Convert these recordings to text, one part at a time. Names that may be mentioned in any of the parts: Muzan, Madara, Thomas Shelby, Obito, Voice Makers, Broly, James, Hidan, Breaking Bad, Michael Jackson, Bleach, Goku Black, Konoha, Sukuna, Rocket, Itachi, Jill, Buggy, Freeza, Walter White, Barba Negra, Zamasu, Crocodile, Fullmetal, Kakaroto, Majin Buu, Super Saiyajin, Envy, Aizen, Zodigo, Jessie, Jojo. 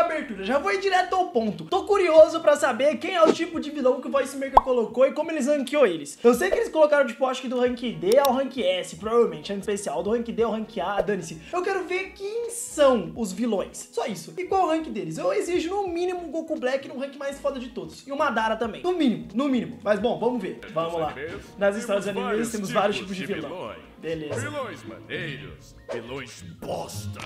abertura. Já vou ir direto ao ponto. Tô curioso pra saber quem é o tipo de vilão que o Voice Maker colocou e como eles ranqueou eles. Eu sei que eles colocaram, tipo, acho que do rank D ao rank S, provavelmente, rank especial, do rank D ao rank A, dane-se. Eu quero ver quem são os vilões, só isso. E qual é o rank deles? Eu exijo, no mínimo, o Goku Black no rank mais foda de todos. E o Madara também, no mínimo, no mínimo. Mas, bom, vamos ver. Vamos lá. Nas histórias de animes temos vários tipos de vilão. Beleza. Vilões maneiros, vilões bosta,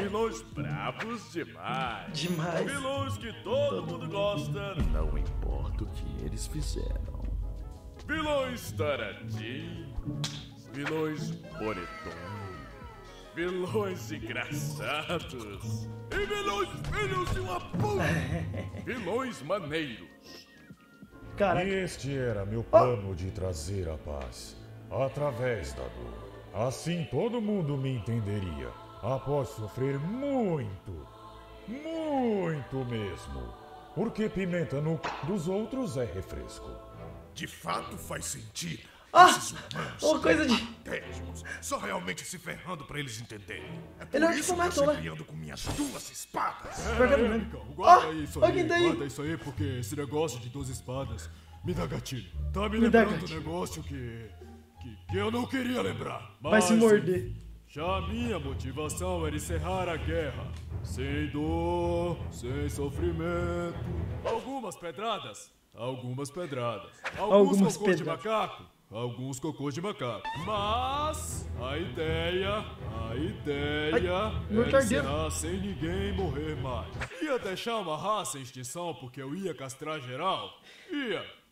vilões bravos demais, vilões que todo mundo gosta, não importa o que eles fizeram, vilões taradinhos, vilões bonitões, vilões engraçados e vilões filhos de uma puta, vilões maneiros. Caraca. Este era meu plano de trazer a paz através da dor. Assim todo mundo me entenderia após sofrer muito, muito mesmo. Porque pimenta no c... dos outros é refresco. De fato faz sentido. Uma coisa de... Só realmente se ferrando pra eles entenderem. É por isso que eu tô guiando com minhas duas espadas. Guarda isso aí, porque esse negócio de duas espadas me dá gatilho. Tá me lembrando do negócio que eu não queria lembrar. Mas vai se morder. Já minha motivação era encerrar a guerra. Sem dor, sem sofrimento. Algumas pedradas. Alguns cocôs de macaco. Mas a ideia era encerrar sem ninguém morrer mais. Ia deixar uma raça em extinção porque eu ia castrar geral.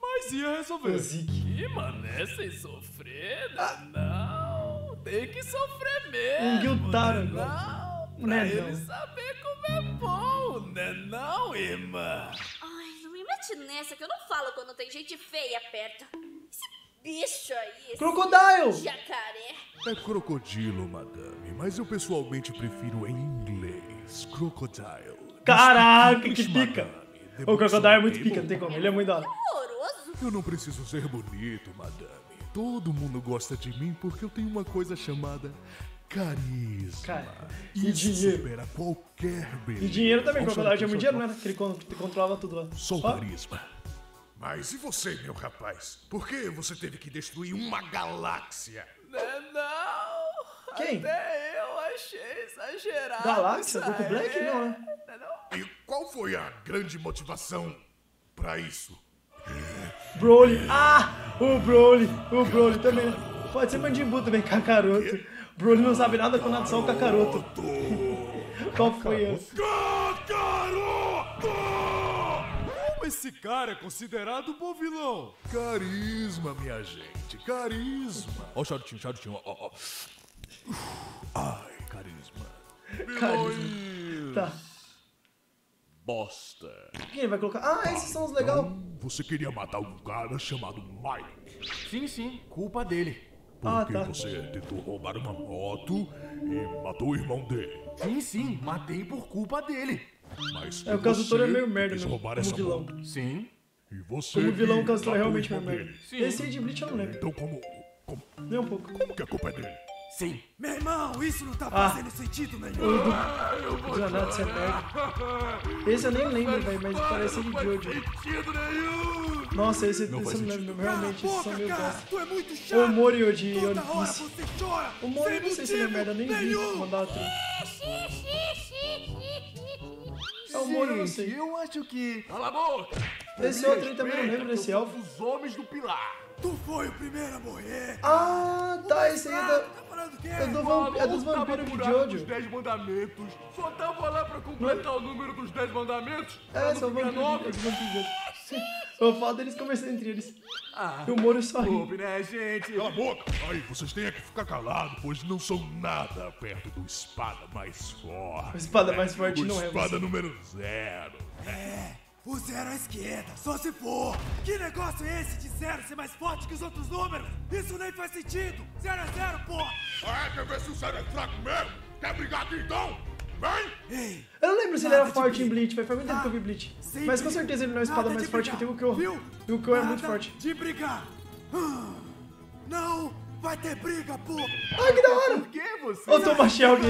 Mas ia resolver. Que mané, sem sofrer? Não, tem que sofrer mesmo. Não, pra ele saber como é bom, né não, irmã? Ai, não me mete nessa que eu não falo quando tem gente feia perto. Esse bicho aí, Crocodile! Jacaré. É crocodilo, madame, mas eu pessoalmente prefiro em inglês, Crocodile. Caraca, que pica! O Crocodile é muito pica, não tem como, ele é muito da hora. Eu não preciso ser bonito, madame. Todo mundo gosta de mim porque eu tenho uma coisa chamada carisma. E dinheiro. Supera qualquer beleza. E dinheiro também, Crocodile é muito dinheiro, né? Que ele controlava tudo lá. Só carisma. Mas e você, meu rapaz? Por que você teve que destruir uma galáxia? Não! Quem? Até eu achei exagerado. Galáxia? Goku Black? Não, né? E qual foi a grande motivação pra isso? Broly. O Broly também. Pode ser Majin Buu também, Kakaroto. Broly não sabe nada com nada, só o Kakaroto. Qual foi esse? Como esse cara é considerado bom vilão? Carisma, minha gente, carisma. Ó o charutinho, ó. Ai, carisma. Vilões. Tá. Bosta. Quem vai colocar? Esses são os legais. Você queria matar um cara chamado Mike. Sim, culpa dele. Porque você tentou roubar uma moto e matou o irmão dele. Sim, matei por culpa dele. Mas o casutor é meio merda, meu. Como vilão. Sim. E você. Como vilão, o casutor é realmente meio merda. Esse aí de Bleach eu não lembro. Então como? Nem um pouco. Como que a culpa é dele? Sim. Meu irmão, isso não tá fazendo sentido nenhum. O Zanato se pega. Esse eu nem lembro, velho, mas parece ele de Jojo. Nossa, esse eu não lembro, realmente, esses são meus gostos. O Mori de One Piece. O Mori, não sei se ele é merda, nem vi mandar tudo. É o Mori, eu não sei. Eu acho que... Cala a boca! Esse outro aí também não lembro desse elfo. Os homens do pilar. Tu foi o primeiro a morrer. Esse aí é dos vampiros de Jojo. Os 10 mandamentos. Só tava lá pra completar o número dos 10 mandamentos. São vampiros de Jojo. Eu falo deles conversando entre eles. E o Moro só ri, né, gente? Cala a boca. Aí, vocês têm que ficar calados, pois não são nada perto do espada mais forte. O espada mais forte não é o espada número 0. O 0 à esquerda, só se for! Que negócio é esse de 0 ser mais forte que os outros números? Isso nem faz sentido! 0 é 0, porra! Quer ver se o 0 é fraco mesmo? Quer brigar aqui então? Vem! Eu não lembro se ele era forte em Bleach, foi muito tempo que eu vi Bleach. Mas com certeza ele não é a espada mais forte que tem o Kyo. E o Kyo é muito forte. De brigar! Não! Vai ter briga, porra! Ai, que da hora! Ô, Thomas Shelby!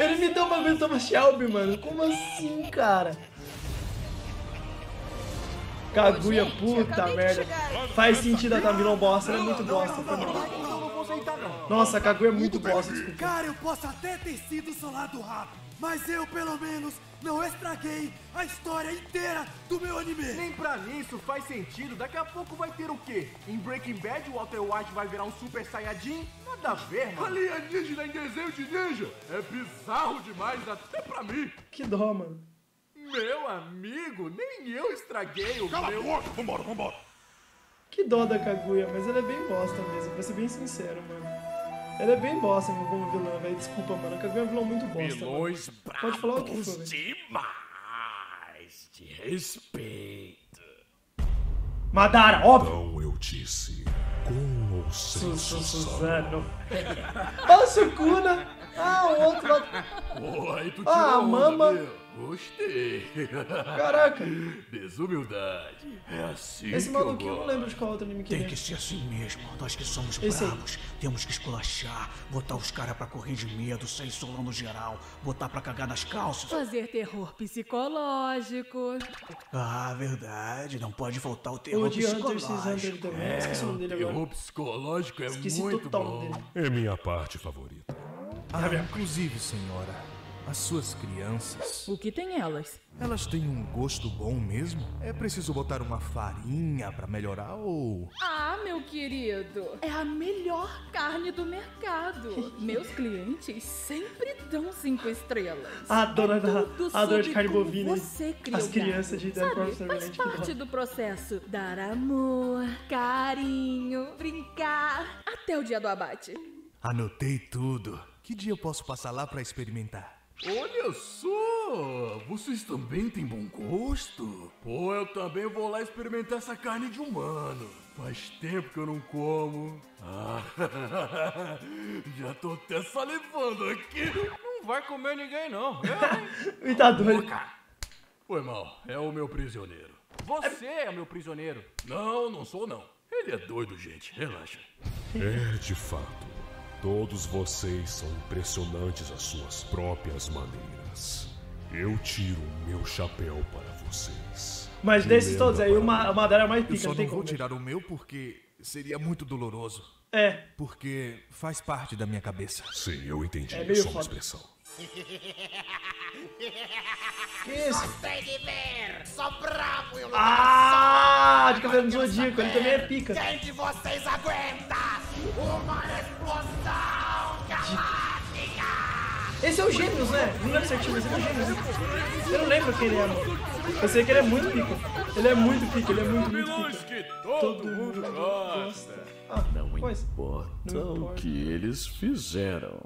Ele me deu uma vez Thomas Shelby, mano. Como assim, cara? Kaguya, puta merda. Faz sentido, ela tá virando bosta. Ela é muito bosta também. Nossa, a Kaguya é muito bosta, desculpa. Cara, eu posso até ter sido solado rápido, mas eu, pelo menos, não estraguei a história inteira do meu anime. Nem pra mim isso faz sentido. Daqui a pouco vai ter o quê? Em Breaking Bad, o Walter White vai virar um Super Saiyajin? Nada a ver, mano. Alienígena em desenho de ninja. É bizarro demais até pra mim. Que dó, mano. Meu amigo, nem eu estraguei o meu... Cala a boca, vambora, vambora. Que dó da Kaguya, mas ela é bem bosta mesmo. Pra ser bem sincero, mano. Ela é bem bosta, meu, como vilã, velho. Desculpa, mano. A Kaguya é um vilão muito bosta. Vilões bravos. Pode falar o que for, velho. Demais de respeito. Madara, óbvio. Então eu disse, com ou sem Suzano. Olha o Sukuna. Ah, o outro. Porra, tu ah, a mama. Meu. Gostei. Caraca. Desumildade. É assim. Esse maluquinho eu não lembro de qual outro anime que tem. Tem que ser assim mesmo. Nós que somos bravos, temos que esculachar, botar os caras pra correr de medo, sair solando geral, botar pra cagar nas calças. Fazer terror psicológico. Ah, verdade. Não pode faltar o terror psicológico. É, esqueci o nome dele agora. Terror psicológico é esqueci muito bom. Dele. É minha parte favorita. Ah, inclusive, senhora. As suas crianças... O que tem elas? Elas têm um gosto bom mesmo? É preciso botar uma farinha pra melhorar ou... Ah, meu querido, é a melhor carne do mercado. Meus clientes sempre dão 5 estrelas. Adoro de carne bovina. As crianças de Dark Horse faz parte do processo. Dar amor, carinho, brincar. Até o dia do abate. Anotei tudo. Que dia eu posso passar lá pra experimentar? Olha só, vocês também têm bom gosto? Pô, eu também vou lá experimentar essa carne de humano. Faz tempo que eu não como. Ah, já tô até salivando aqui. Não vai comer ninguém não. Me tá doido. Foi mal, é o meu prisioneiro. Você é o meu prisioneiro. Não, não sou não. Ele é doido, gente, relaxa. É, de fato. Todos vocês são impressionantes às suas próprias maneiras. Eu tiro o meu chapéu para vocês. Mas desses todos aí, o Madara é mais pica. Eu só não vou tirar o meu porque seria muito doloroso. É. Porque faz parte da minha cabeça. Sim, eu entendi. É meio foda. Que isso? Sou bravo e o de cabelo do Zodigo, ele também é pica. Quem de vocês aguenta uma explosão galáctica? Esse é o Gêmeos, né? Não lembro certinho, mas ele é o Gêmeos. Eu não lembro quem ele é, mano. Eu sei que ele é muito pica. Ele é muito pica, ele é muito, muito pica. Todo mundo gosta. Ah, não importa o que eles fizeram.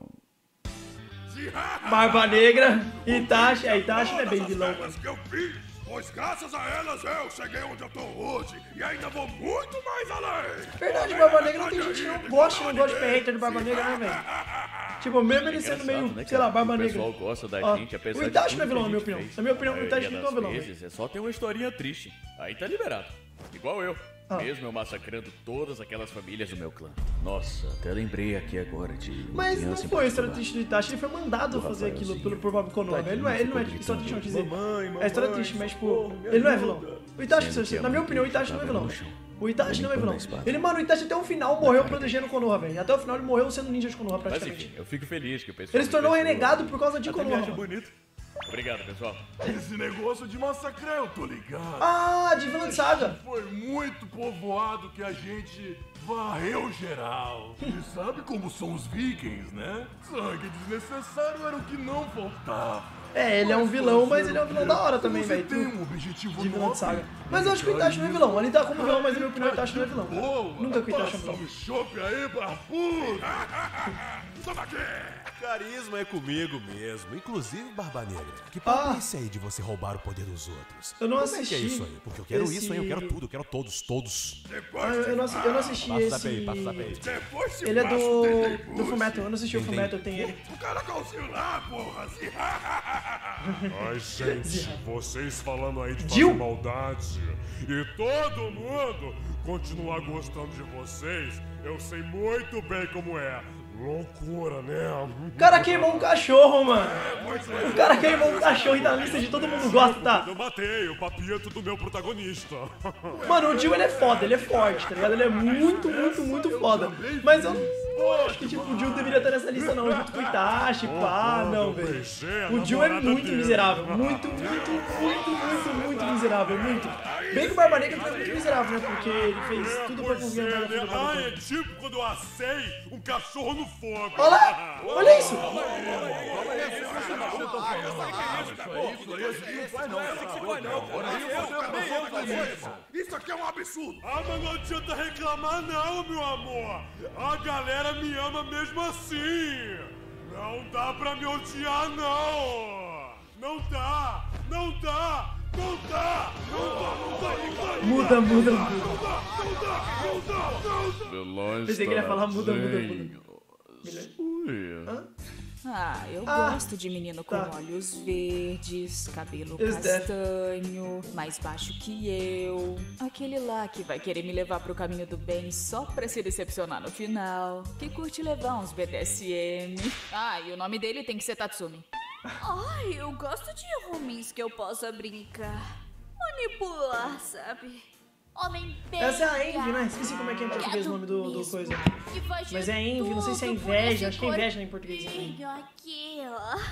Barba Negra, Itachi. A Itachi não é bem vilão, mano. Que eu fiz, pois graças a elas eu cheguei onde eu tô hoje e ainda vou muito mais além. Verdade, Barba Negra não tem gente que não gosta de ferreira de Barba Negra, né, velho? Tipo, mesmo ele sendo meio, sei lá, Barba Negra. O pessoal gosta da gente, apesar de... O Itachi não é vilão, na minha opinião. Na minha opinião, o Itachi não é vilão. É só ter uma historinha triste. Aí tá liberado. Igual eu. Mesmo eu massacrando todas aquelas famílias do meu clã. Nossa, até lembrei aqui agora de... Mas não foi história triste do Itachi, ele foi mandado fazer aquilo pelo próprio Konoha. Ele não é história triste, não quis dizer. É história triste, mas tipo, ele não é vilão. O Itachi, na minha opinião, o Itachi não é vilão. O Itachi não é vilão. Ele, mano, o Itachi até o final morreu protegendo o Konoha, velho. Até o final ele morreu sendo ninja de Konoha, praticamente. Mas enfim, eu fico feliz que o pessoal... Ele se tornou renegado por causa de Konoha. Obrigado, pessoal. Esse negócio de massacrar, eu tô ligado. Ah, de vilã de saga. Foi muito povoado que a gente varreu geral. E sabe como são os vikings, né? Sangue desnecessário era o que não faltava. É, ele é um vilão, mas ele é um vilão da hora também, velho. Tem um objetivo de vilão de saga. Mas eu acho que o Itachi não é vilão. Ele tá como vilão, mas na minha opinião o Itachi não é vilão. Nunca que o Itachi é vilão. Carisma é comigo mesmo. Inclusive, Barba Negra, que papo é esse aí de você roubar o poder dos outros? Eu não assisti. Como é que é isso aí? Porque eu quero isso aí, eu quero tudo, eu quero todos. Eu não assisti esse... Ele é do Fullmetal, eu não assisti o Fullmetal, tem ele. O cara calcinho lá, porra, assim... Ai, gente, vocês falando aí de fazer maldade e todo mundo continuar gostando de vocês, eu sei muito bem como é. Loucura, né? O cara queimou um cachorro, mano. O cara queimou um cachorro e na lista de todo mundo gosta, tá? Eu matei o papito do meu protagonista. Mano, o Jill, ele é foda, ele é forte, tá ligado? Ele é muito, muito, muito foda. Mas eu não acho que, tipo, o Jill deveria estar nessa lista, não. Junto com o Itachi, pá, não, velho. O Jill é muito miserável. Muito, muito, muito, muito, muito miserável. Muito. Bem que o Barba Negra foi muito miserável, né? Porque ele fez tudo pra conseguir a vida do Barba Negra. É tipo quando eu assei um cachorro no fogo. Olha lá! Olha isso! Isso aqui é um absurdo! Ah, mas não adianta reclamar não, meu amor! A galera me ama mesmo assim! Não dá pra me odiar, não! Não dá! Não dá! Não dá! Muda, muda, muda! Pensei que ele ia falar muda, muda, muda. Ah, eu gosto de menino com olhos verdes, cabelo castanho, mais baixo que eu. Aquele lá que vai querer me levar pro caminho do bem só pra se decepcionar no final. Que curte levar uns BDSM. Ah, e o nome dele tem que ser Tatsumi. Ai, eu gosto de homens que eu possa brincar, manipular, sabe? Homem bem. Essa é a Envy, né? Esqueci como é que é em português o nome do coisa. Mas é Envy, não sei se é inveja. Acho que é inveja em português. Aqui, ó.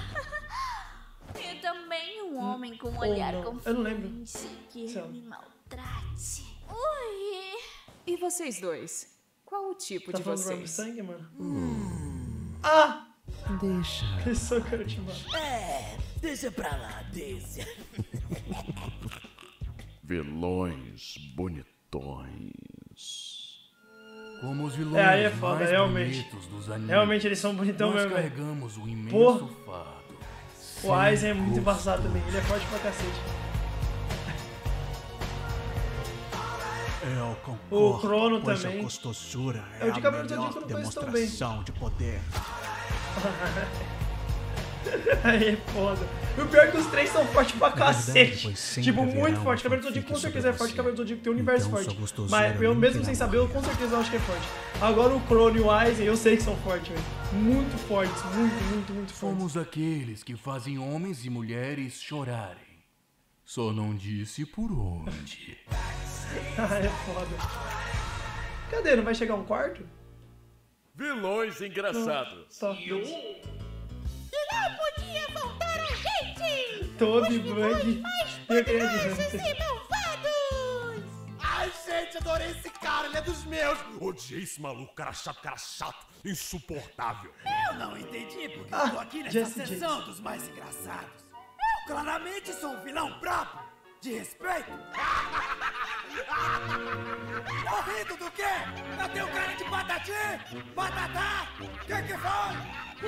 Eu também um homem com um olhar confuso. Eu não lembro. Que me maltrate. Oi. E vocês dois? Qual o tipo de vocês? Sangue, mano? Ah! Deixa. Eu só quero te matar. É, deixa pra lá, deixa. Vilões bonitões. Como os vilões aí é foda, mais realmente. Dos animes, realmente eles são bonitão mesmo. Carregamos o imenso fardo. O Aizen é muito embaçado também, ele é forte pra cacete. O Crono também. É o de cabelo de Crono demonstração de poder. Aí é foda. O pior é que os três são fortes pra cacete. Tipo, muito forte. Cabelo do Zodigo com certeza é forte. Cabelo do Zodigo tem um universo forte. Mas eu mesmo sem saber, eu com certeza acho que é forte. Agora o Crono e o Aizen, eu sei que são fortes, velho. Muito fortes, muito, muito, muito fortes. Somos aqueles que fazem homens e mulheres chorarem. Só não disse por onde. Ah, é foda. Cadê? Não vai chegar um quarto? Vilões engraçados. Não, podia faltar a gente! Todo Buggy! Ai, gente, adorei esse cara, ele é dos meus! Odiei esse maluco, cara chato, insuportável! Eu não entendi porque eu tô aqui nessa sessão dos mais engraçados! Eu claramente sou um vilão brabo! De respeito? Corrido do quê? Eu tenho cara de patati? Batatá? Que foi?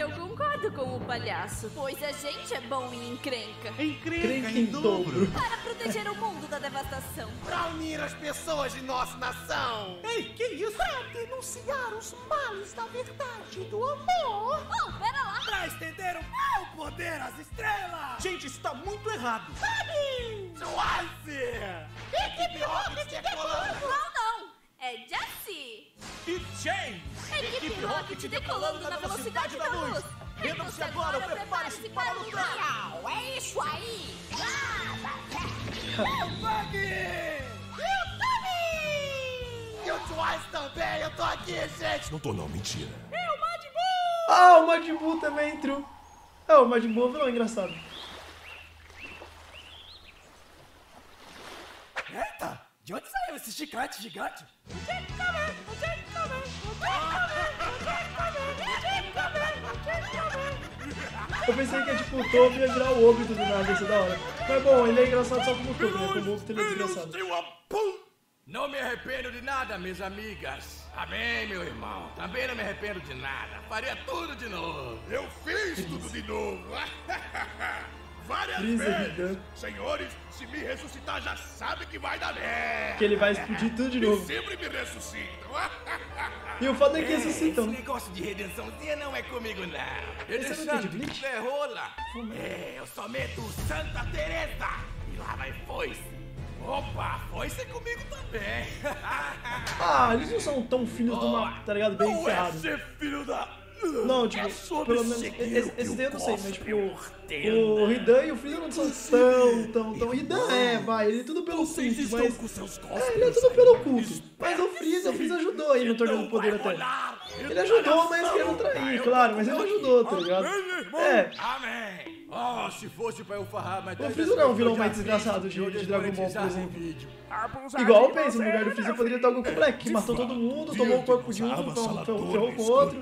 Eu concordo com o palhaço, pois a gente é bom em encrenca. Encrenca em dobro. Para proteger o mundo da devastação. Para unir as pessoas de nossa nação. Ei, que isso? Para denunciar os males da verdade e do amor. Oh, pera lá. Para estender o meu poder às estrelas. Gente, isso tá muito errado. Sabe? TWICE! Equipe Rocket de decolando! Não, não! É Jessie! E James! Equipe Rocket decolando na velocidade da luz! Rendam-se agora ou prepare-se para lutar! É isso aí! É o Buggy! E o Tommy! E o TWICE também! Eu tô aqui, gente! Não tô não, mentira! E o Majin Buu! Ah, o Majin Buu também entrou! Ah, o Majin Buu virou engraçado! Eita! De onde saiu esse chiclete gigante? Eu pensei que é tipo o Toby ia virar o Obito do nada, isso é da hora. Mas bom, ele é engraçado só como o Toby, né? Como o Obito ele é engraçado. Não me arrependo de nada, minhas amigas. Amém, meu irmão. Também não me arrependo de nada. Faria tudo de novo. Eu fiz tudo de novo. Várias vezes. Senhores, se me ressuscitar, já sabe que vai dar merda. Que ele vai explodir tudo de novo. E sempre me ressuscitam. E o fato é que ressuscitam. Esse negócio de redençãozinha não é comigo, não. Redenção de Bleach? É rola. É, eu só meto Santa Teresa. E lá vai foice. Opa, foice é comigo também. Ah, eles não são tão filhos do mal, tá ligado? Bem encerrado. Você é filho da... Não, tipo, é pelo menos esse daí eu não sei, mas tipo, o Hidan e o Freeza não são tão... Hidan é, vai, ele é tudo pelo culto, mas... É, ele é tudo pelo culto. Mas o Freeza ajudou aí no Torneio do Poder até. Ele ajudou, mas querendo trair, claro, mas ele ajudou, tá ligado? É. Oh, se fosse pra eu farrar, mas o Freeza não é um vilão mais desgraçado de Dragon Ball, por exemplo. Igual eu penso, no lugar do Freeza poderia estar o Goku Black, que matou todo mundo, tomou o corpo de um, ferrou com o outro.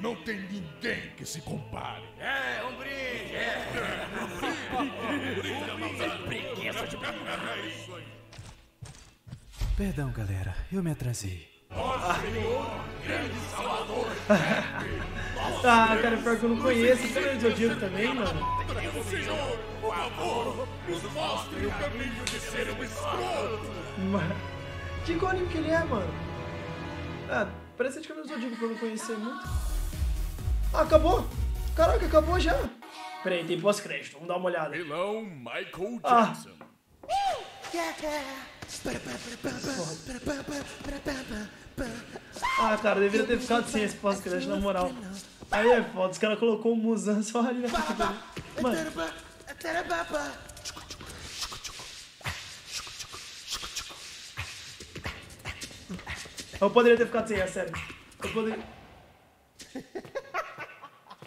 Não tem ninguém que se compare. É, um brinde! Perdão, galera, eu me atrasei. Nossa, senhor, grande salvador. Ah, cara, pior que eu não conheço. Você é o Zodigo também, mano? Senhor, por favor, nos mostre o caminho de ser um escroto. Que cônico que ele é, mano? Ah, parece de cabelo Zodigo pra eu não conhecer muito. Ah, acabou? Caraca, acabou já. Pera aí, tem pós-crédito, vamos dar uma olhada. Vilão Michael Jackson. Ah, cara, deveria ter ficado sem esse pós-crédito, na moral. Aí é foda, os caras colocou o Muzan só ali na cara. Mano. Eu poderia ter ficado sem essa, sério.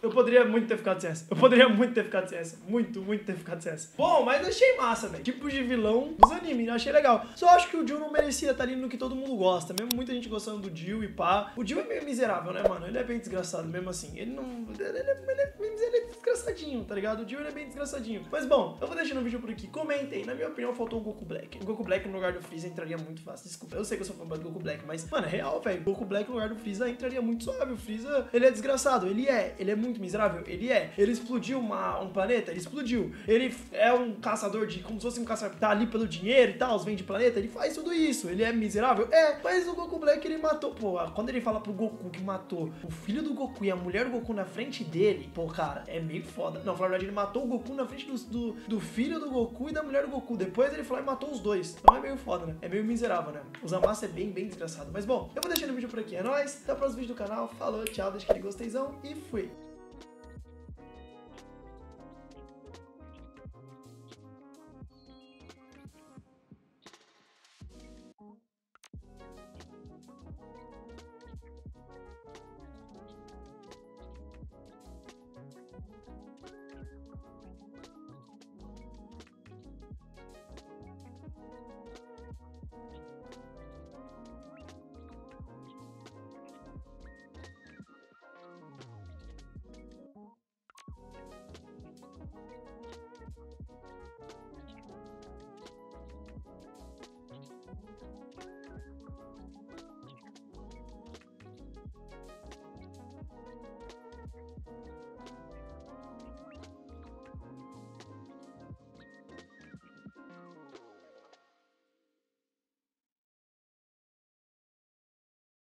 Eu poderia muito ter ficado sem essa. Muito ter ficado sem essa. Bom, mas achei massa, velho. Tipo de vilão dos animes, né? Achei legal. Só acho que o Jill não merecia estar ali no que todo mundo gosta. Mesmo muita gente gostando do Jill e pá. O Jill é meio miserável, né, mano? Ele é bem desgraçado mesmo assim. Ele é desgraçadinho, tá ligado? O Jill é bem desgraçadinho. Mas bom, eu vou deixando o vídeo por aqui. Comentem. Na minha opinião, faltou o Goku Black. O Goku Black no lugar do Freeza entraria muito fácil. Desculpa, eu sei que eu sou fã do Goku Black, mas, mano, é real, velho. O Goku Black no lugar do Freeza entraria muito suave. O Freeza, ele é desgraçado. Ele é muito miserável, ele explodiu um planeta, ele explodiu, ele é um caçador de, como se fosse um caçador que tá ali pelo dinheiro e tal, os vende planeta, ele faz tudo isso, ele é miserável, mas o Goku Black ele matou, pô, quando ele fala pro Goku que matou o filho do Goku e a mulher do Goku na frente dele, pô, cara, é meio foda, não, na verdade ele matou o Goku na frente do filho do Goku e da mulher do Goku, depois ele falou e matou os dois, então é meio foda, né, é meio miserável, né, o Zamasu é bem desgraçado, mas bom, eu vou deixando o vídeo por aqui, é nóis, até o próximo vídeo do canal, falou, tchau, deixa aquele gosteizão e fui!